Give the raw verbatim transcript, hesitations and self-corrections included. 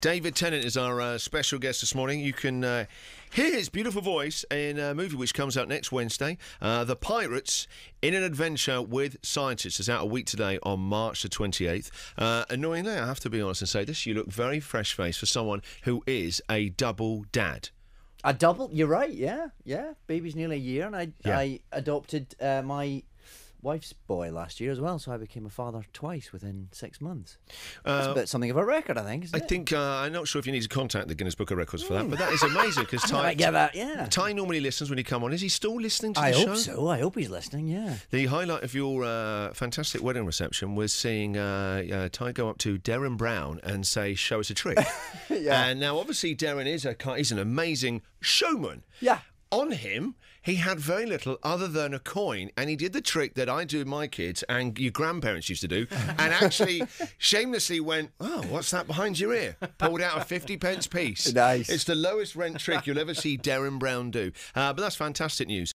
David Tennant is our uh, special guest this morning. You can uh, hear his beautiful voice in a movie which comes out next Wednesday, uh, The Pirates in an Adventure with Scientists. It's out a week today on March the twenty-eighth. Uh, annoyingly, I have to be honest and say this, you look very fresh-faced for someone who is a double dad. A double? You're right, yeah, yeah. Baby's nearly a year, and I, yeah. I adopted uh, my wife's boy last year as well, so I became a father twice within six months. That's uh, a bit something of a record, I think, isn't I it? think, uh, I'm not sure if you need to contact the Guinness Book of Records for mm. that, but that is amazing, because Ty, yeah. Ty normally listens when you come on. Is he still listening to the I show? I hope so. I hope he's listening, yeah. The highlight of your uh, fantastic wedding reception was seeing uh, uh, Ty go up to Derren Brown and say, show us a trick. yeah. And now, obviously, Derren is a, he's an amazing showman. Yeah. On him, he had very little other than a coin, and he did the trick that I do with my kids and your grandparents used to do, and actually shamelessly went, oh, what's that behind your ear? Pulled out a fifty pence piece. Nice. It's the lowest rent trick you'll ever see Derren Brown do. Uh, but that's fantastic news.